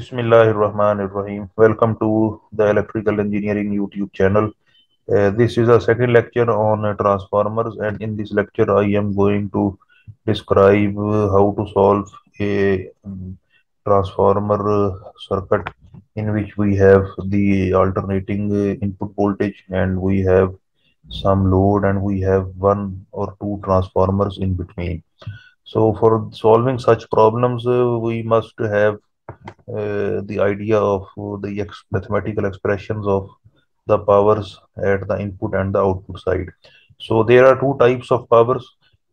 Bismillahirrahmanirrahim. Welcome to the Electrical Engineering YouTube channel. This is a second lecture on transformers, and in this lecture I am going to describe how to solve a transformer circuit in which we have the alternating input voltage, and we have some load, and we have one or two transformers in between. So for solving such problems, we must have the idea of the mathematical expressions of the powers at the input and the output side. So there are two types of powers.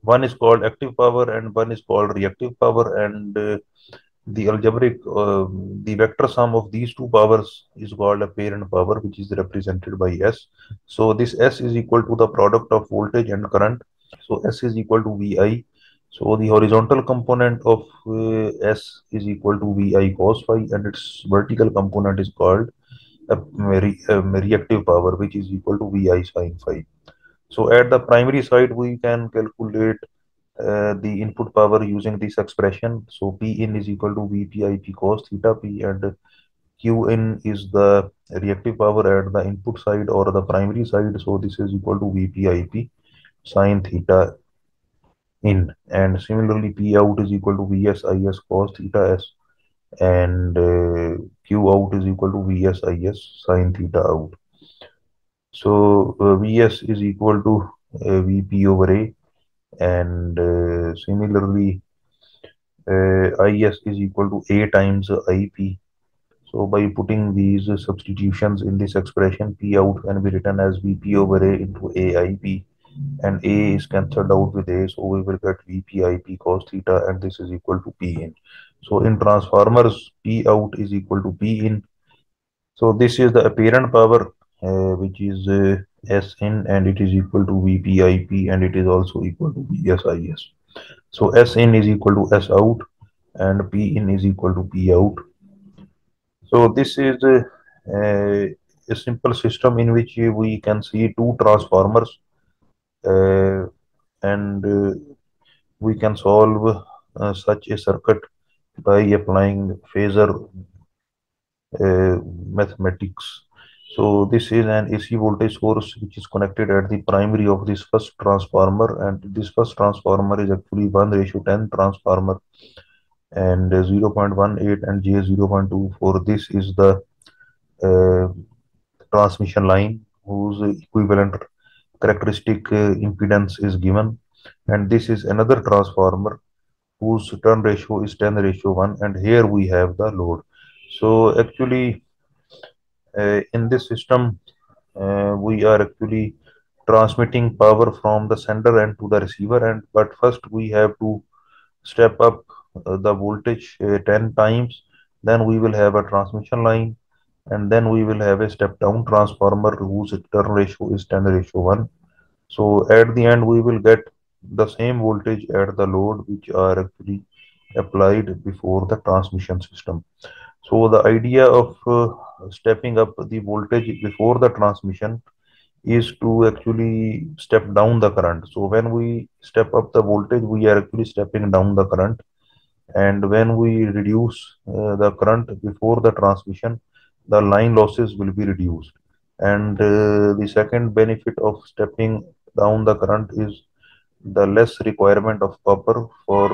One is called active power and one is called reactive power, and the algebraic the vector sum of these two powers is called apparent power, which is represented by S. So this S is equal to the product of voltage and current. So S is equal to VI. So the horizontal component of S is equal to VI cos phi, and its vertical component is called reactive power, which is equal to VI sin phi. So at the primary side, we can calculate the input power using this expression. So P in is equal to VPIP cos theta p, and Q in is the reactive power at the input side or the primary side. So this is equal to VPIP sin theta in, and similarly P out is equal to VSIS cos theta s, and Q out is equal to VSIS sin theta out. So VS is equal to VP over A, and similarly IS is equal to A times IP. So by putting these substitutions in this expression, P out can be written as VP over A into AIP, and A is cancelled out with A, so we will get VPIP cos theta, and this is equal to P in. So in transformers, P out is equal to P in. So this is the apparent power, which is S in, and it is equal to VPIP, and it is also equal to VSIS. So S in is equal to S out, and P in is equal to P out. So this is a simple system in which we can see two transformers. We can solve such a circuit by applying phasor mathematics. So this is an AC voltage source which is connected at the primary of this first transformer, and this first transformer is actually 1:10 transformer, and 0.18 and J0.24. This is the transmission line whose equivalent characteristic impedance is given, and this is another transformer whose turn ratio is 10:1, and here we have the load. So actually in this system we are actually transmitting power from the sender end to the receiver end, but first we have to step up the voltage 10 times, then we will have a transmission line, and then we will have a step-down transformer whose turn ratio is 10:1. So at the end we will get the same voltage at the load which are actually applied before the transmission system. So the idea of stepping up the voltage before the transmission is to actually step down the current. So when we step up the voltage, we are actually stepping down the current, and when we reduce the current before the transmission, the line losses will be reduced. And the second benefit of stepping down the current is the less requirement of copper for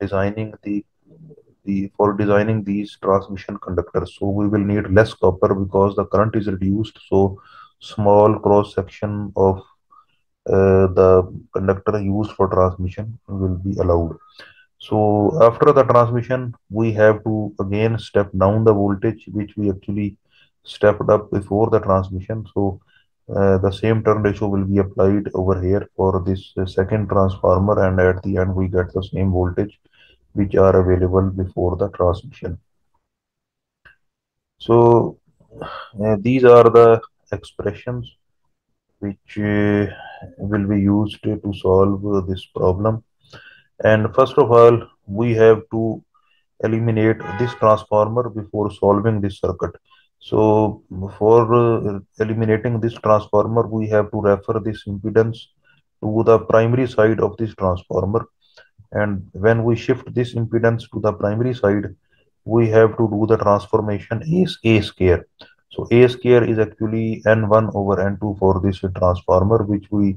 designing these transmission conductors. So we will need less copper because the current is reduced, so small cross section of the conductor used for transmission will be allowed. So after the transmission, we have to again step down the voltage which we actually stepped up before the transmission. So the same turn ratio will be applied over here for this second transformer, and at the end we get the same voltage which are available before the transmission. So these are the expressions which will be used to solve this problem. And first of all, we have to eliminate this transformer before solving this circuit. So for eliminating this transformer, we have to refer this impedance to the primary side of this transformer. And when we shift this impedance to the primary side, we have to do the transformation is A square. So A square is actually N1 over N2 for this transformer, which we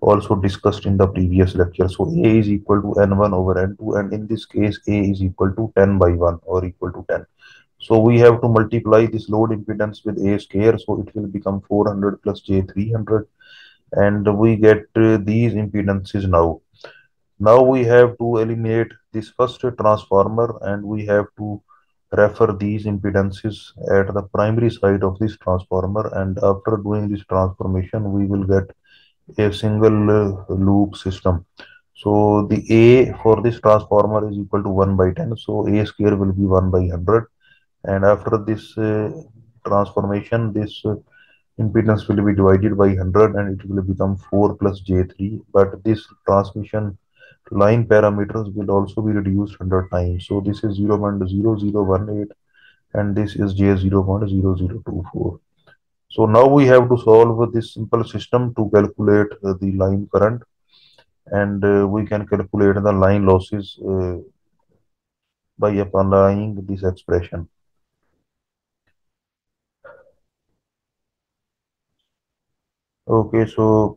also discussed in the previous lecture. So A is equal to N1 over N2, and in this case A is equal to 10 by 1 or equal to 10. So we have to multiply this load impedance with A square, so it will become 400 plus J300, and we get these impedances now. Now we have to eliminate this first transformer, and we have to refer these impedances at the primary side of this transformer, and after doing this transformation we will get a single loop system. So the A for this transformer is equal to 1 by 10, so A square will be 1 by 100, and after this transformation this impedance will be divided by 100, and it will become 4 plus J3, but this transmission line parameters will also be reduced under time. So this is 0.0018 and this is J0.0024. So now we have to solve this simple system to calculate the line current, and we can calculate the line losses by applying this expression. Okay, so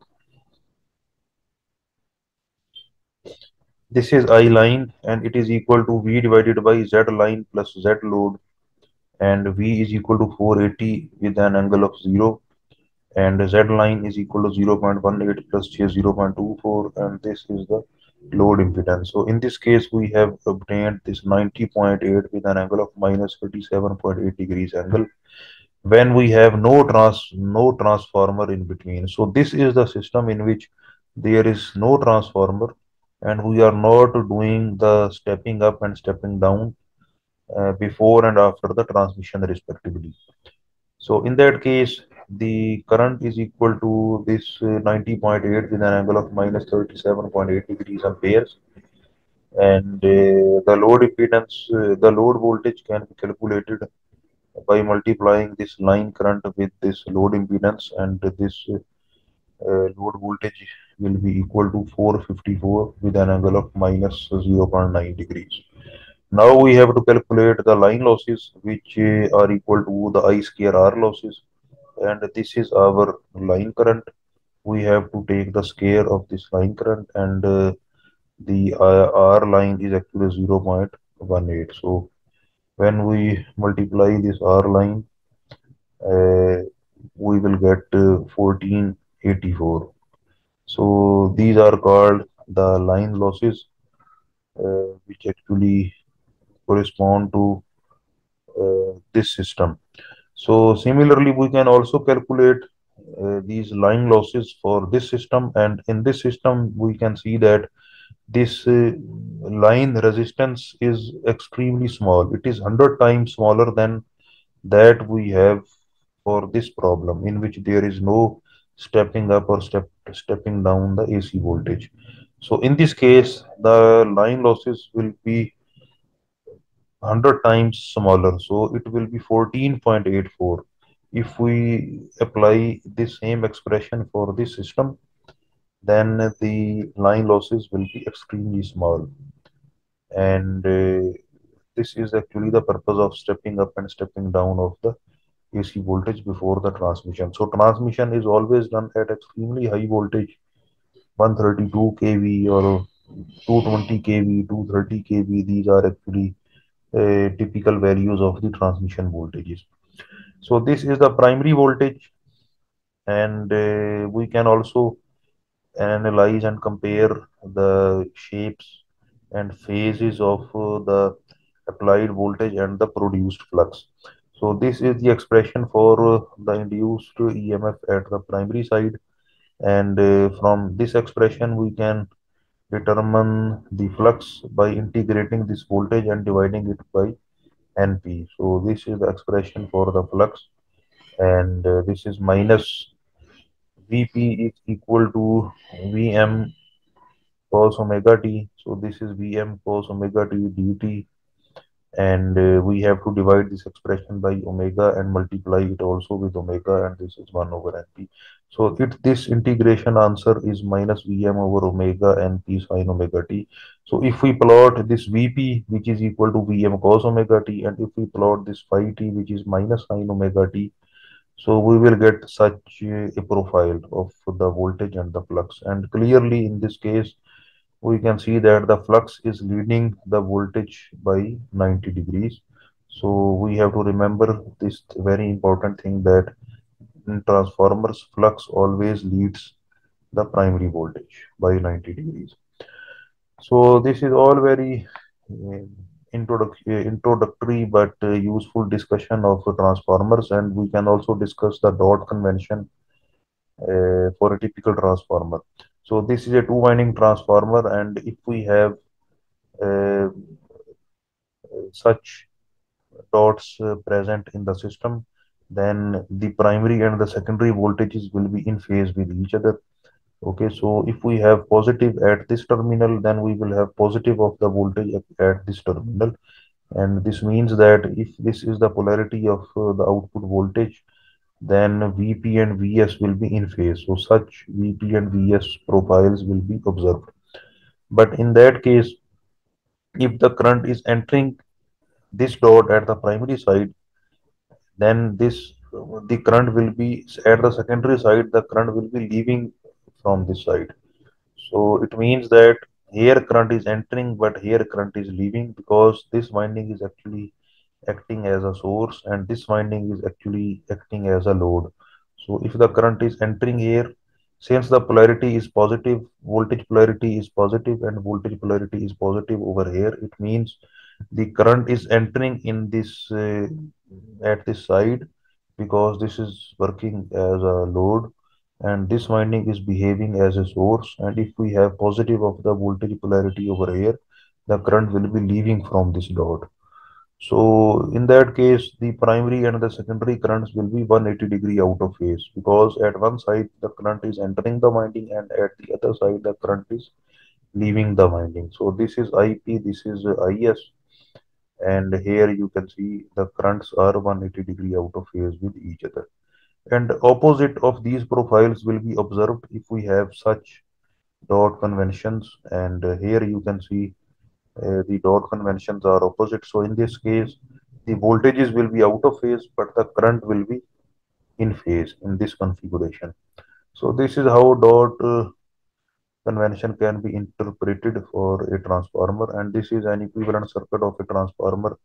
this is I line, and it is equal to V divided by Z line plus Z load, and V is equal to 480 with an angle of 0, and Z line is equal to 0.18 plus J0.24, and this is the load impedance. So in this case we have obtained this 90.8 with an angle of minus 37.8 degrees angle when we have no transformer in between. So this is the system in which there is no transformer, and we are not doing the stepping up and stepping down before and after the transmission respectively. So in that case the current is equal to this 90.8 with an angle of minus 37.8 degrees amperes, and the load impedance, the load voltage can be calculated by multiplying this line current with this load impedance, and this load voltage will be equal to 454 with an angle of minus 0.9 degrees. Now we have to calculate the line losses, which are equal to the I square R losses, and this is our line current. We have to take the square of this line current, and the R line is actually 0.18. So when we multiply this R line, we will get 1484. So these are called the line losses, which actually correspond to this system. So similarly we can also calculate these line losses for this system, and in this system we can see that this line resistance is extremely small. It is 100 times smaller than that we have for this problem, in which there is no stepping up or stepping down the AC voltage. So in this case the line losses will be 100 times smaller, so it will be 14.84 if we apply this same expression for this system. Then the line losses will be extremely small, and this is actually the purpose of stepping up and stepping down of the AC voltage before the transmission. So transmission is always done at extremely high voltage, 132 kV or 220 kV, 230 kV. These are actually typical values of the transmission voltages. So this is the primary voltage, and we can also analyze and compare the shapes and phases of the applied voltage and the produced flux. So this is the expression for the induced EMF at the primary side, and from this expression we can determine the flux by integrating this voltage and dividing it by NP. So this is the expression for the flux, and this is minus Vp is equal to Vm cos omega t. So this is Vm cos omega t dt, and we have to divide this expression by omega and multiply it also with omega, and this is 1 over np. So if this integration answer is minus vm over omega np sine omega t. So if we plot this vp, which is equal to vm cos omega t, and if we plot this phi t, which is minus sine omega t, so we will get such a profile of the voltage and the flux. And clearly in this case, we can see that the flux is leading the voltage by 90 degrees. So we have to remember this very important thing, that in transformers, flux always leads the primary voltage by 90 degrees. So this is all very introductory but useful discussion of transformers, and we can also discuss the dot convention for a typical transformer. So this is a two-winding transformer, and if we have such dots present in the system, then the primary and the secondary voltages will be in phase with each other. Okay, so if we have positive at this terminal, then we will have positive of the voltage at this terminal, and this means that if this is the polarity of the output voltage, then Vp and Vs will be in phase. So such Vp and Vs profiles will be observed. But in that case, if the current is entering this dot at the primary side, then the current will be at the secondary side, the current will be leaving from this side. So it means that here current is entering, but here current is leaving, because this winding is actually acting as a source and this winding is actually acting as a load. So if the current is entering here, since the polarity is positive, voltage polarity is positive and voltage polarity is positive over here, it means the current is entering in this at this side, because this is working as a load and this winding is behaving as a source. And if we have positive of the voltage polarity over here, the current will be leaving from this dot. So in that case, the primary and the secondary currents will be 180 degree out of phase, because at one side the current is entering the winding and at the other side the current is leaving the winding. So this is Ip, this is Is, and here you can see the currents are 180 degree out of phase with each other. And opposite of these profiles will be observed if we have such dot conventions, and here you can see the dot conventions are opposite. So in this case, the voltages will be out of phase, but the current will be in phase in this configuration. So this is how dot convention can be interpreted for a transformer, and this is an equivalent circuit of a transformer.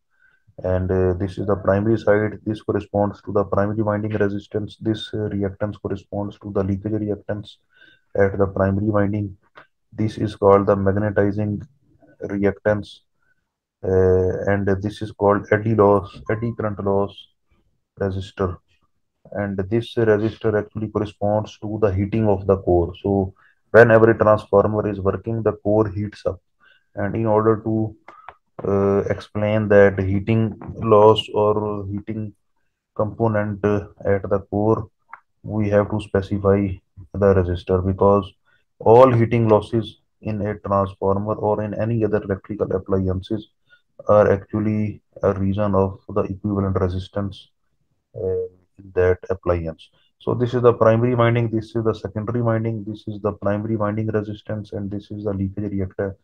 And this is the primary side, this corresponds to the primary winding resistance, this reactance corresponds to the leakage reactance at the primary winding. This is called the magnetizing reactance, and this is called eddy current loss resistor, and this resistor actually corresponds to the heating of the core. So whenever a transformer is working, the core heats up, and in order to explain that heating loss or heating component at the core, we have to specify the resistor, because all heating losses in a transformer or in any other electrical appliances are actually a reason of the equivalent resistance in that appliance. So this is the primary winding, this is the secondary winding, this is the primary winding resistance, and this is the leakage reactor.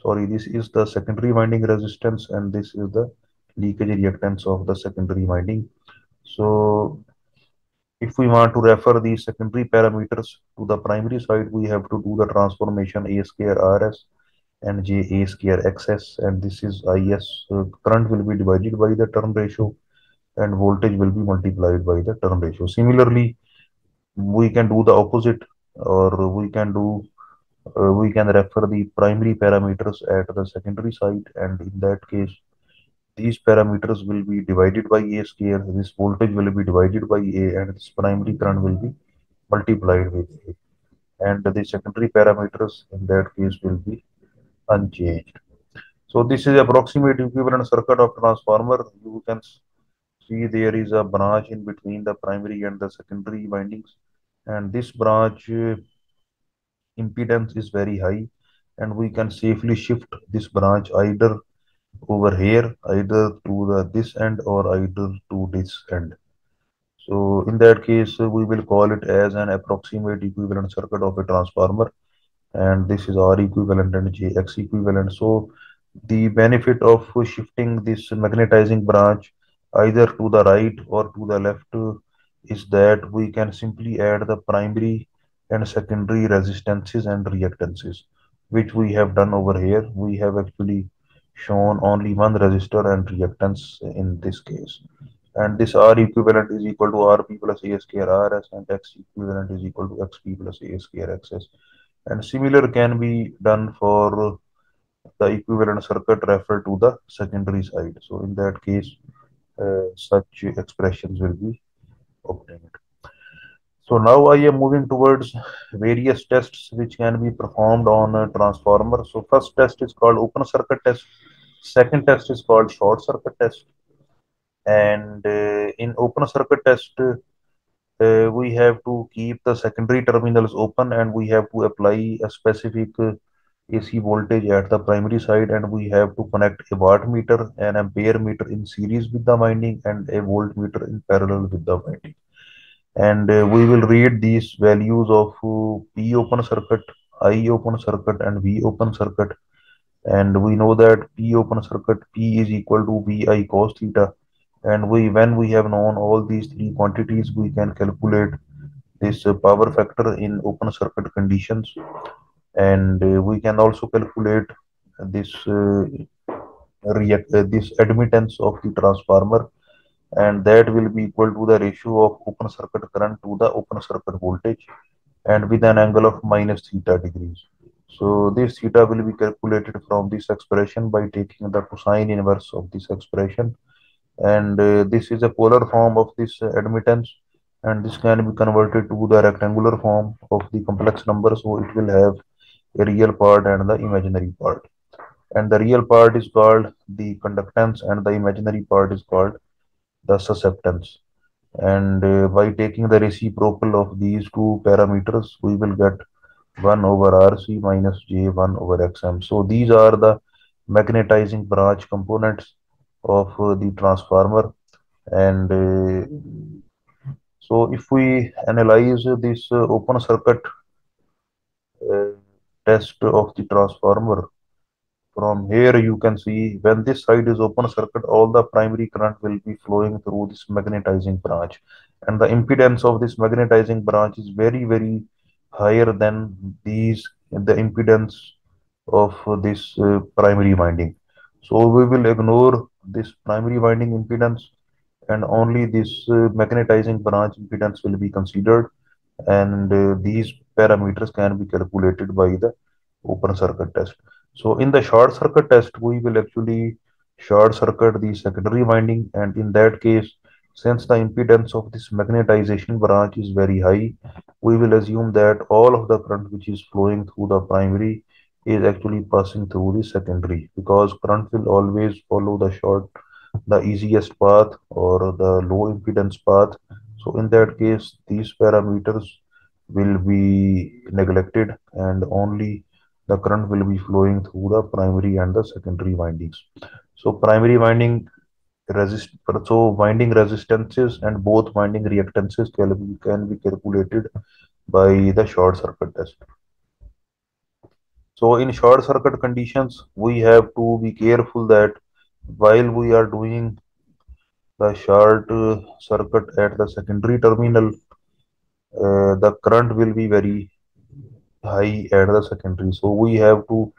Sorry, this is the secondary winding resistance, and this is the leakage reactance of the secondary winding. So if we want to refer these secondary parameters to the primary side, we have to do the transformation A square RS and J A square XS, and this is Is. Current will be divided by the turn ratio and voltage will be multiplied by the turn ratio. Similarly, we can do the opposite, or we can refer the primary parameters at the secondary side, and in that case these parameters will be divided by A square, this voltage will be divided by A, and this primary current will be multiplied with A, and the secondary parameters in that case will be unchanged. So this is approximate equivalent circuit of transformer. You can see there is a branch in between the primary and the secondary windings, and this branch impedance is very high, and we can safely shift this branch either over here, either to the this end or either to this end. So in that case, we will call it as an approximate equivalent circuit of a transformer, and this is R equivalent and JX equivalent. So the benefit of shifting this magnetizing branch either to the right or to the left is that we can simply add the primary and secondary resistances and reactances, which we have done over here. We have actually shown only one resistor and reactance in this case. And this R equivalent is equal to Rp plus A square Rs, and X equivalent is equal to Xp plus A square Xs. And similar can be done for the equivalent circuit referred to the secondary side. So in that case, such expressions will be obtained. So now I am moving towards various tests which can be performed on a transformer. So first test is called open circuit test. Second test is called short circuit test. And in open circuit test, we have to keep the secondary terminals open, and we have to apply a specific AC voltage at the primary side, and we have to connect a wattmeter and ampere meter in series with the winding and a voltmeter in parallel with the winding. And we will read these values of P open circuit, I open circuit, and V open circuit. And we know that P open circuit, P is equal to VI cos theta. And when we have known all these three quantities, we can calculate this power factor in open circuit conditions. And we can also calculate this this admittance of the transformer, and that will be equal to the ratio of open circuit current to the open circuit voltage, and with an angle of minus theta degrees. So this theta will be calculated from this expression by taking the cosine inverse of this expression. And this is a polar form of this admittance, and this can be converted to the rectangular form of the complex number, so it will have a real part and the imaginary part. And the real part is called the conductance, and the imaginary part is called the susceptance. And by taking the reciprocal of these two parameters, we will get 1 over RC minus J1 over XM. So these are the magnetizing branch components of the transformer. And so if we analyze this open circuit test of the transformer, from here you can see when this side is open circuit, all the primary current will be flowing through this magnetizing branch. And the impedance of this magnetizing branch is very, very higher than the impedance of this primary winding. So we will ignore this primary winding impedance, and only this magnetizing branch impedance will be considered, and these parameters can be calculated by the open circuit test. So in the short circuit test, we will actually short circuit the secondary winding, and in that case, since the impedance of this magnetization branch is very high, we will assume that all of the current which is flowing through the primary is actually passing through the secondary, because current will always follow the easiest path or the low impedance path. So in that case, these parameters will be neglected, and only the current will be flowing through the primary and the secondary windings. So primary winding winding resistances and both winding reactances can be calculated by the short circuit test. So in short circuit conditions, we have to be careful that while we are doing the short circuit at the secondary terminal, the current will be very high at the secondary. So we have to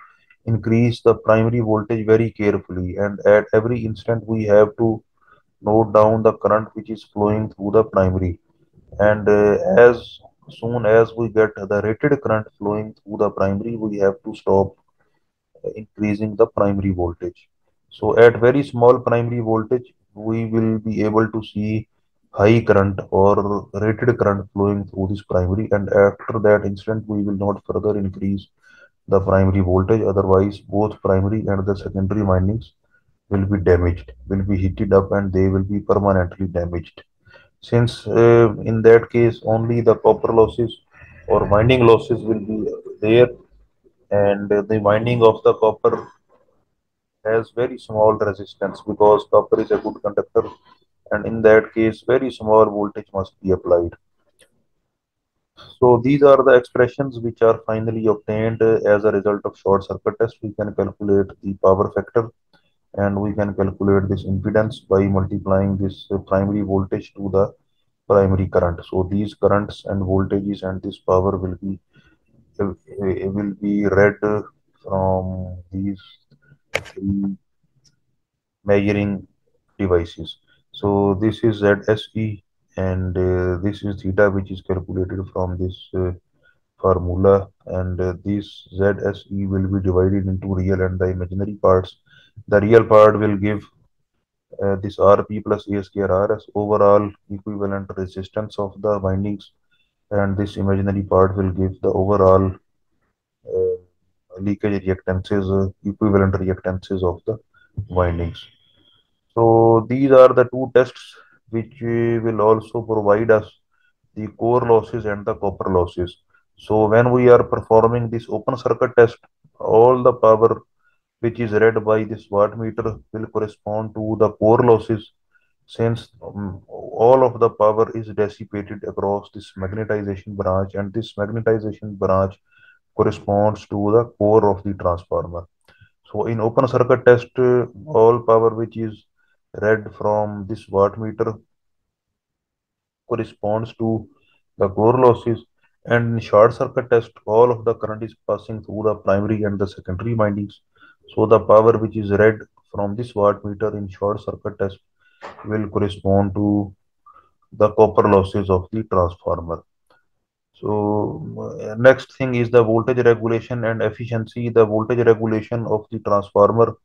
increase the primary voltage very carefully, and at every instant we have to note down the current which is flowing through the primary. And as soon as we get the rated current flowing through the primary, we have to stop increasing the primary voltage. So at very small primary voltage, we will be able to see high current or rated current flowing through this primary, and after that instant, we will not further increase the primary voltage, otherwise both primary and the secondary windings will be damaged, will be heated up, and they will be permanently damaged. Since in that case, only the copper losses or winding losses will be there, and the winding of the copper has very small resistance because copper is a good conductor, and in that case very small voltage must be applied. So these are the expressions which are finally obtained as a result of short circuit test. We can calculate the power factor, and we can calculate this impedance by multiplying this primary voltage to the primary current. So these currents and voltages and this power will be read from these three measuring devices. So this is ZSE, and this is theta, which is calculated from this formula, and this ZSE will be divided into real and the imaginary parts. The real part will give this Rp plus A square Rs, overall equivalent resistance of the windings, and this imaginary part will give the overall leakage reactances, equivalent reactances of the windings. So these are the two tests which will also provide us the core losses and the copper losses. So when we are performing this open circuit test, all the power which is read by this wattmeter will correspond to the core losses, since all of the power is dissipated across this magnetization branch, and this magnetization branch corresponds to the core of the transformer. So in open circuit test, all power which is read from this wattmeter corresponds to the core losses, and in short circuit test, all of the current is passing through the primary and the secondary windings. So the power which is read from this wattmeter in short circuit test will correspond to the copper losses of the transformer. So next thing is the voltage regulation and efficiency. The voltage regulation of the transformer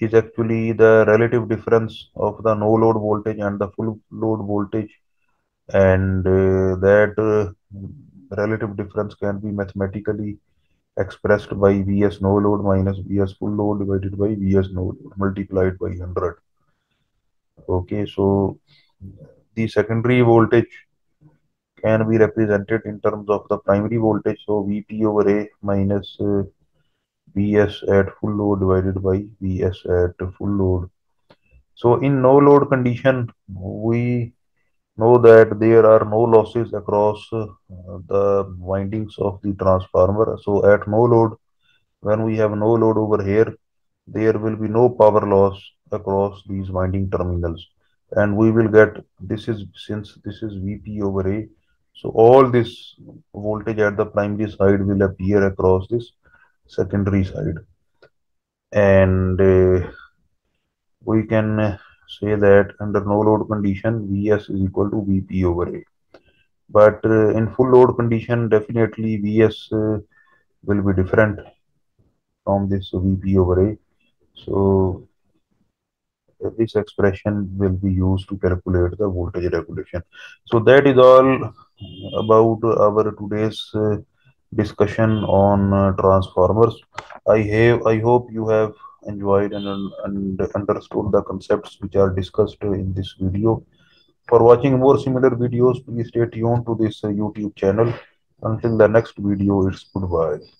is actually the relative difference of the no load voltage and the full load voltage, and that relative difference can be mathematically expressed by Vs no load minus Vs full load divided by Vs no load multiplied by 100. Okay, so the secondary voltage can be represented in terms of the primary voltage, so Vp over A minus Vs at full load divided by Vs at full load. So in no load condition, we know that there are no losses across the windings of the transformer. So at no load, when we have no load over here, there will be no power loss across these winding terminals, and we will get this is, since this is Vp over A, so all this voltage at the primary side will appear across this secondary side, and we can say that under no load condition Vs is equal to Vp over A, but in full load condition definitely Vs will be different from this Vp over A. So this expression will be used to calculate the voltage regulation. So that is all about our today's discussion on transformers. I hope you have enjoyed and understood the concepts which are discussed in this video. For watching more similar videos, please stay tuned to this YouTube channel. Until the next video, it's goodbye.